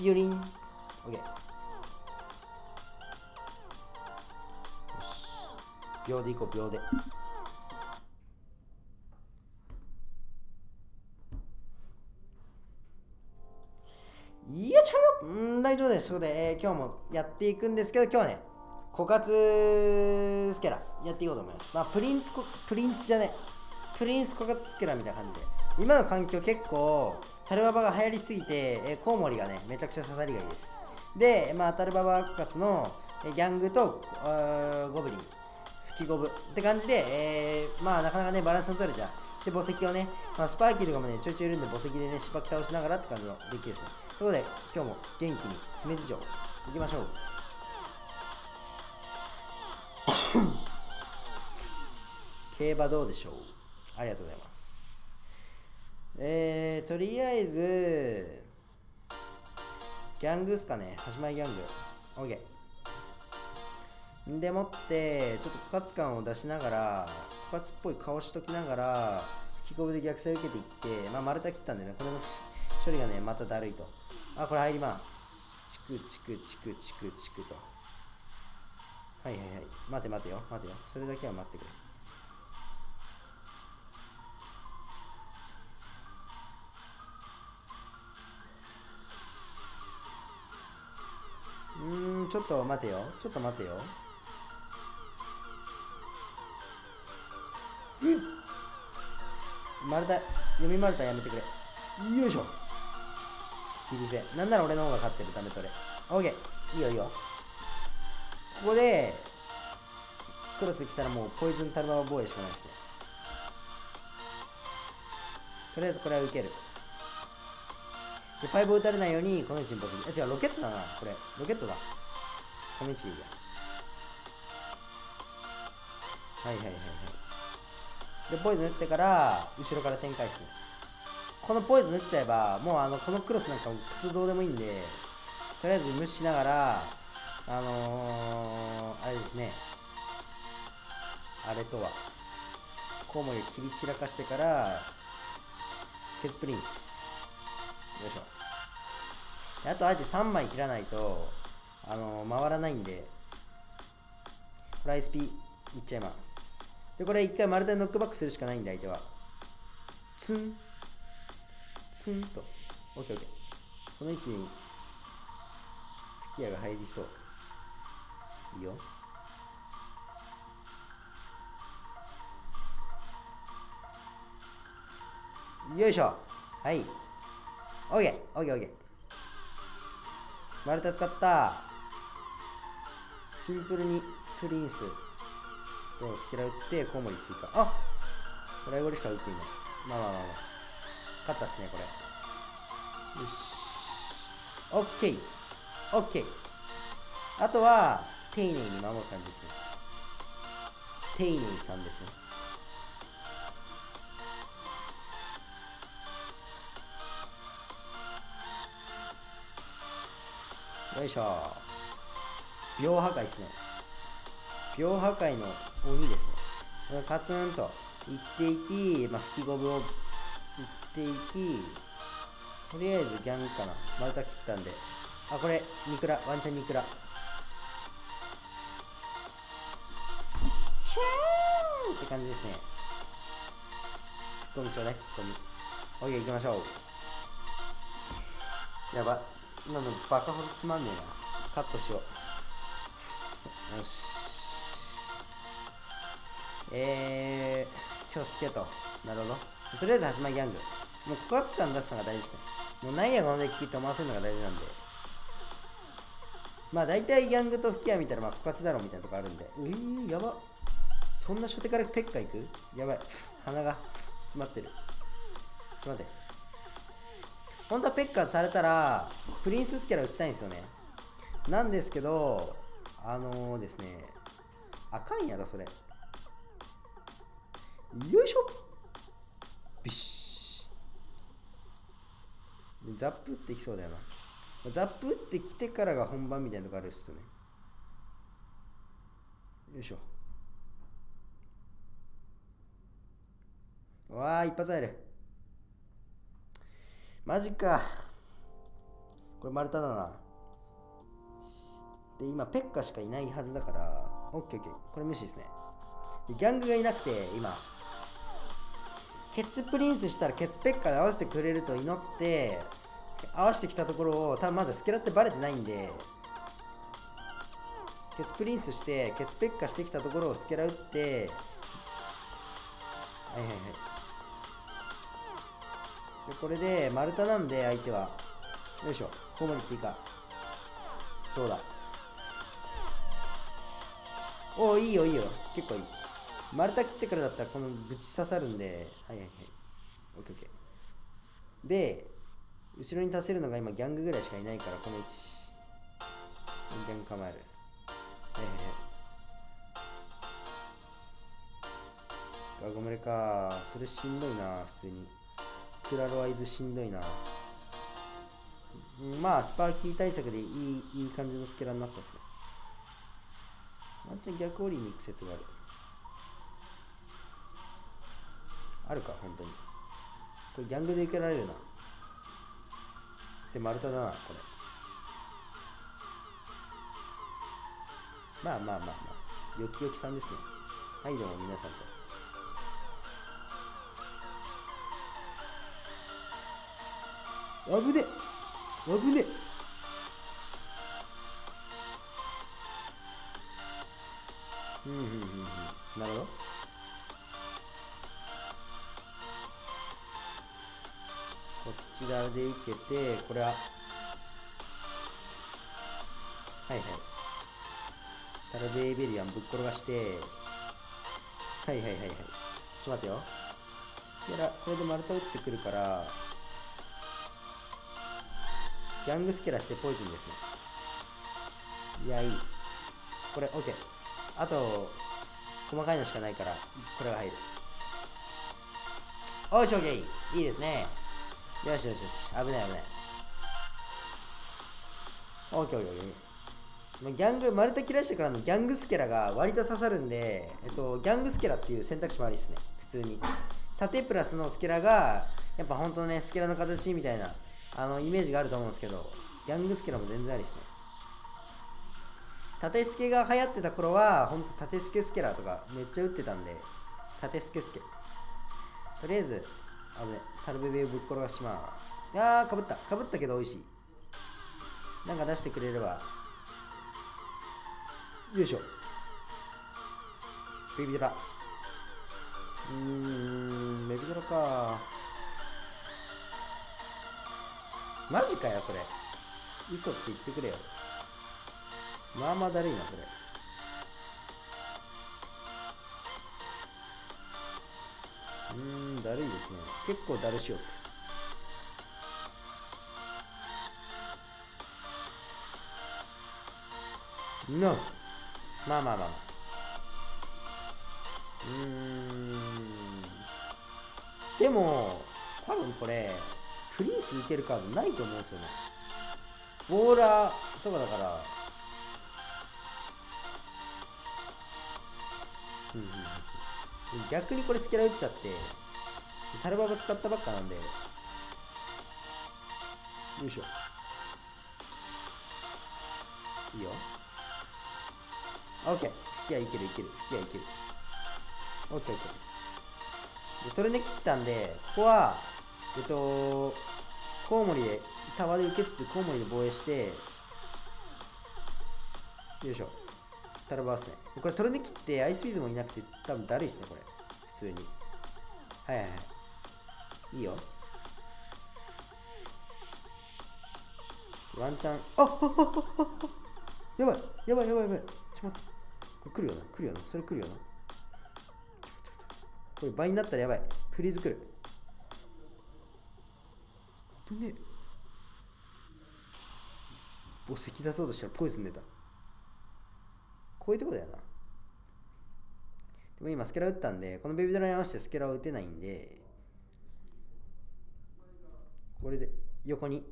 appearing. OK。よし。秒でいこう、秒で。よっしゃー、大丈夫です。ということで、今日もやっていくんですけど、今日はね、枯渇スケラやっていこうと思います。まあ、プリンス枯渇スケラみたいな感じで。今の環境結構、タルババが流行りすぎて、コウモリがね、めちゃくちゃ刺さりがいいです。で、まあ、タルババ枯渇のギャングとゴブリン、吹きゴブって感じで、まあ、なかなかね、バランスの取れちゃう。で、墓石をね、まあ、スパーキーとかもね、ちょいちょいいるんで、墓石でね、しばき倒しながらって感じのデッキですね。ということで、今日も元気に姫路城行きましょう。競馬どうでしょう。ありがとうございます。とりあえず、ギャングっすかね。はしまいギャング。OK。でもって、ちょっと枯渇感を出しながら、枯渇っぽい顔しときながら、吹きこぶで逆サイ受けていって、まあ、丸太切ったんでね、これの処理がね、まただるいと。あ、これ入ります。チクチクチクチクチクと。はいはいはい。待て待てよ、待てよ。それだけは待ってくれ。ちょっと待てよ。ちょっと待てよ。丸太、読み丸太やめてくれ。よいしょ。ひりせ。なんなら俺の方が勝ってる、ダメ取れ。OK。いいよいいよ。ここで、クロス来たらもうポイズンタルババ防衛しかないですね。とりあえずこれは受ける。で、ファイブを打たれないように、この位置にボスに。違う、ロケットだな、これ。ロケットだ。この位置でいいや。はいはいはいはい。で、ポイズン打ってから、後ろから展開ですね。このポイズン打っちゃえば、もうこのクロスなんかもクソどうでもいいんで、とりあえず無視しながら、あれですね。あれとは。コウモリを切り散らかしてから、ケツプリンス。よいしょ。あとあえて3枚切らないと、回らないんで、フライスピいっちゃいます。で、これ1回丸太ノックバックするしかないんで、相手は。ツン。ツンと。オッケーオッケー。この位置に、吹き矢が入りそう。いいよ。よいしょ。はい。オッケーオッケーオッケー。丸太使った。シンプルにプリンスとスケラ打ってコウモリ追加。あっ、ドライゴリしか打っていない。まあまあまあまあ。勝ったっすね、これ。よし。オッケーオッケー。あとは、丁寧に守る感じですね。丁寧さんですね。よいしょ。秒破壊ですね。秒破壊の鬼ですね。カツンといっていき、まあ、吹きゴブをいっていき、とりあえずギャンかな。丸太切ったんで。あ、これ、ニクラ、ワンチャンニクラ。チャーンって感じですね。ツッコミちょうだい、ツッコミ。オッケー、行きましょう。やば。今のバカほどつまんねえな。カットしよう。よし。今日スケート。なるほど。とりあえず始まりギャング。もう枯渇感出すのが大事ですね。もうなんやこのデッキって思わせるのが大事なんで。まあ大体ギャングと吹き矢見たらまあ枯渇だろうみたいなとこあるんで。やば。そんな初手からペッカいく？やばい。鼻が詰まってる。ちょっと待って。本当はペッカーされたら、プリンススケラ打ちたいんですよね。なんですけど、ですね、あかんやろ、それ。よいしょ。ビシッ。ザップ打ってきそうだよな。ザップ打ってきてからが本番みたいなとこあるっすよね。よいしょ。わー、一発入る。マジか。これ丸太だな。で、今ペッカしかいないはずだから、オッケーオッケー。これ無視ですね。で、ギャングがいなくて、今。ケツプリンスしたらケツペッカで合わせてくれると祈って、合わせてきたところを、多分まだスケラってバレてないんで、ケツプリンスして、ケツペッカしてきたところをスケラ打って、はいはいはい。で、これで丸太なんで、相手は。よいしょ、コウモリ追加。どうだ。おお、いいよいいよ。結構いい。丸太切ってからだったら、このぶち刺さるんで。はいはいはい。オッケーオッケー。で、後ろに足せるのが今、ギャングぐらいしかいないから、この位置。ギャング構える。はいはいはい。ガゴムレか。それしんどいな、普通に。クラロアイズしんどいな。まあ、スパーキー対策でいい感じのスケラになったっすね。ワンチャン逆折りに行く説がある。あるか、本当に。これギャングで受けられるな。で、丸太だな、これ。まあまあまあまあ。よきよきさんですね。はい、どうも皆さんと。危ねえ危ねえ。なるほど。こっち側でいけて、これははいはい、タルベイベリアンぶっ転がして、はいはいはいはい。ちょっと待ってよ、スケラこれで丸太打ってくるから、ギャングスケラしてポイズンですね。いや、いい。これ、オッケー。あと、細かいのしかないから、これが入る。おいし、オッケー。いいですね。よしよしよし。危ない危ない。オッケーオッケーオッケー。ギャング、丸太切らしてからのギャングスケラが割と刺さるんで、ギャングスケラっていう選択肢もありですね。普通に。縦プラスのスケラが、やっぱ本当ね、スケラの形みたいな。イメージがあると思うんですけど、ギャングスケラも全然ありですね。縦スケが流行ってた頃は、ほんと縦スケスケラとかめっちゃ打ってたんで、縦スケスケ。とりあえず、あぶね、タルベベをぶっ転がします。あー、かぶった。かぶったけど美味しい。なんか出してくれれば。よいしょ。ベビドラ。ベビドラか。マジかよ、それ。嘘って言ってくれよ。まあまあだるいな、それ。だるいですね。結構だるしよう。No。まあまあまあまあ。でも、多分これ、プリンスいけるカードないと思うんですよね。ボーラーとかだから。逆にこれスケラ打っちゃって、タルババ使ったばっかなんで。よいしょ。いいよ。オッケー。引きはいけるいける。引きはいける。オッケーオッケー。で、トルネ切ったんで、ここは、コウモリで、タワーで受けつつ、コウモリで防衛して、よいしょ、タルバースね。これ、トルネ切って、アイスウィズもいなくて、多分だるいですね、これ。普通に。はいはいはい。いいよ。ワンチャン。あっ、やばい、やばい、やばい、やばい。ちょっと待って。これ来るよな、来るよな、それ来るよな。これ、倍になったらやばい。フリーズ来る。ね、墓石出そうとしたらポイズン出た。こういうとこだよな。でも今スケラ打ったんで、このベビドラに合わせてスケラを打てないんで、これで横に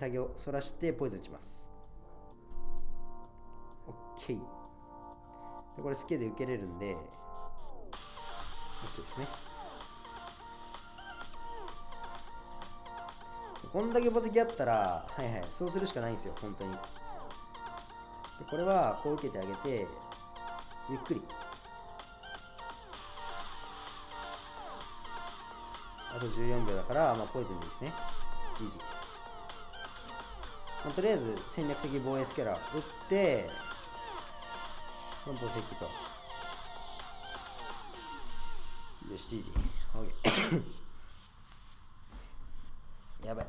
タゲを反らしてポイズン打ちます。 OK で、これスケで受けれるんで OK ですね。こんだけ墓石あったら、はいはい、そうするしかないんですよ、本当に。でこれはこう受けてあげて、ゆっくり。あと14秒だから、まあ、ポイズンですね。じじ。まあ、とりあえず戦略的防衛スキャラ打って、まあ、墓石と。よし、じじ。OK やばい。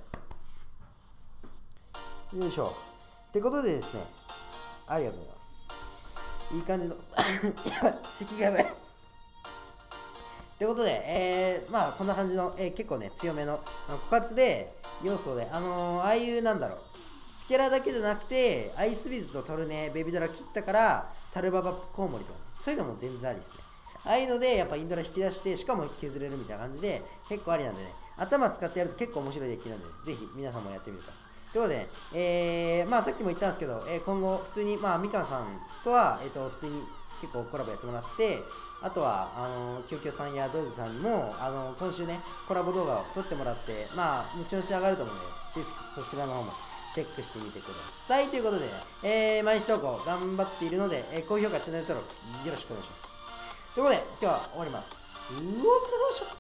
よいしょ。ってことでですね、ありがとうございます。いい感じの、咳がやばい。ってことで、まあ、こんな感じの、結構ね、強めの、枯渇で、要素で、ああいう、なんだろう、スケラだけじゃなくて、アイスビズとトルネ、ベビドラ切ったから、タルババコウモリとか、そういうのも全然ありですね。ああいうので、やっぱインドラ引き出して、しかも削れるみたいな感じで、結構ありなんでね。頭使ってやると結構面白いデッキなんで、ぜひ皆さんもやってみてください。ということで、まあさっきも言ったんですけど、今後普通に、まあみかんさんとは、普通に結構コラボやってもらって、あとは、キョキョさんやドージさんにも、今週ね、コラボ動画を撮ってもらって、まあ、後々上がると思うので、ぜひそちらの方もチェックしてみてください。ということで、毎日投稿頑張っているので、高評価、チャンネル登録よろしくお願いします。ということで、今日は終わります。お疲れ様でした。